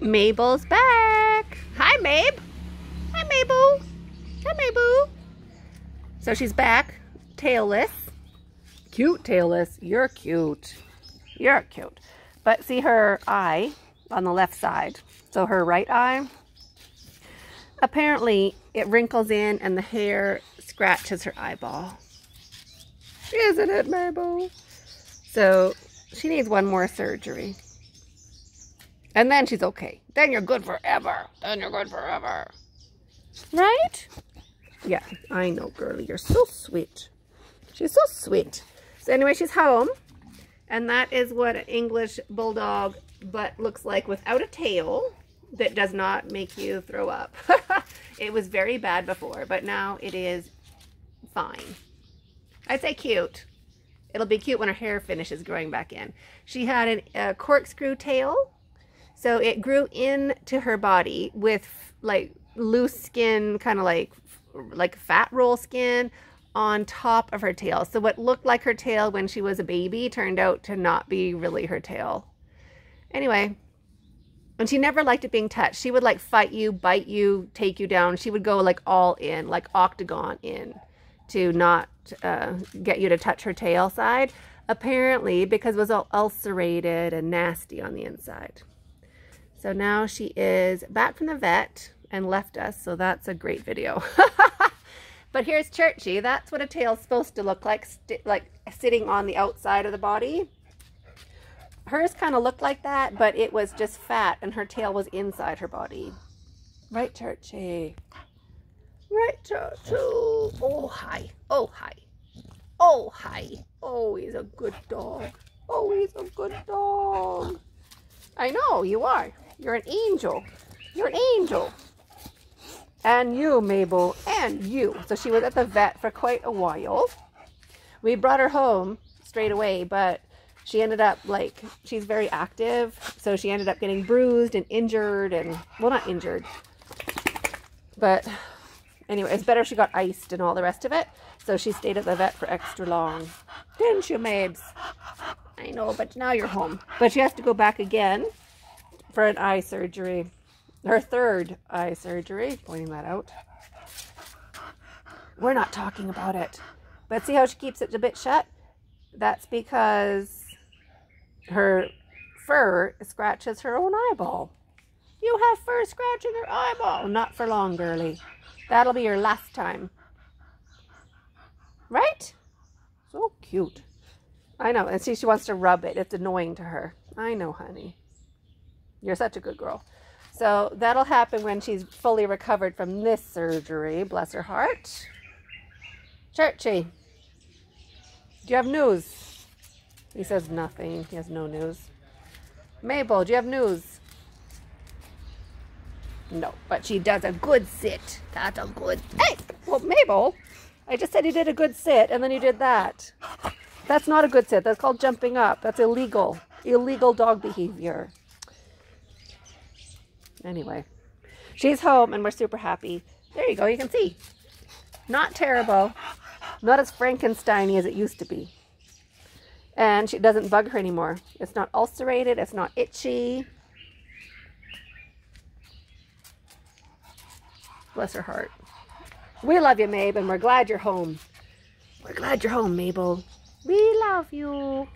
Mable's back. Hi, Mabe. Hi, Mable. Hi, Mable. So she's back, tailless. Cute, tailless. You're cute. You're cute. But see her eye on the left side. So her right eye, apparently it wrinkles in and the hair scratches her eyeball. Isn't it, Mable? So she needs one more surgery. And then she's okay. Then you're good forever. Then you're good forever. Right? Yeah, I know, girlie. You're so sweet. She's so sweet. So anyway, she's home. And that is what an English bulldog butt looks like without a tail that does not make you throw up. It was very bad before, but now it is fine. I'd say cute. It'll be cute when her hair finishes growing back in. She had a corkscrew tail. So it grew into her body with like loose skin, kind of like fat roll skin on top of her tail. So what looked like her tail when she was a baby turned out to not be really her tail. Anyway, and she never liked it being touched. She would like fight you, bite you, take you down. She would go like all in, like octagon in to not get you to touch her tail side. Apparently because it was all ulcerated and nasty on the inside. So now she is back from the vet and left us, so that's a great video. But here's Churchy. That's what a tail's supposed to look like sitting on the outside of the body. Hers kind of looked like that, but it was just fat, and her tail was inside her body. Right, Churchy? Right, Churchy? Oh, hi. Oh, hi. Oh, hi. Oh, he's a good dog. Oh, he's a good dog. I know, you are. You're an angel. You're an angel. And you, Mable, and you. So she was at the vet for quite a while. We brought her home straight away, but she ended up, like, she's very active. So she ended up getting bruised and injured and, well, not injured. But anyway, it's better she got iced and all the rest of it. So she stayed at the vet for extra long. Didn't you, Mabes? I know, but now you're home. But she has to go back again for an eye surgery. Her third eye surgery. Pointing that out. We're not talking about it. But see how she keeps it a bit shut? That's because her fur scratches her own eyeball. You have fur scratching her eyeball. Not for long, girlie. That'll be your last time. Right? So cute. I know, and see, she wants to rub it. It's annoying to her. I know, honey. You're such a good girl. So that'll happen when she's fully recovered from this surgery. Bless her heart. Churchy, do you have news? He says nothing. He has no news. Mable, do you have news? No, but she does a good sit. That's a good... Hey! Well, Mable, I just said you did a good sit, and then you did that. That's not a good sit. That's called jumping up. That's illegal. Illegal dog behavior. Anyway, she's home and we're super happy. There you go. You can see. Not terrible. Not as Frankenstein-y as it used to be. And she doesn't bug her anymore. It's not ulcerated. It's not itchy. Bless her heart. We love you, Mabe, and we're glad you're home. We're glad you're home, Mable. We love you.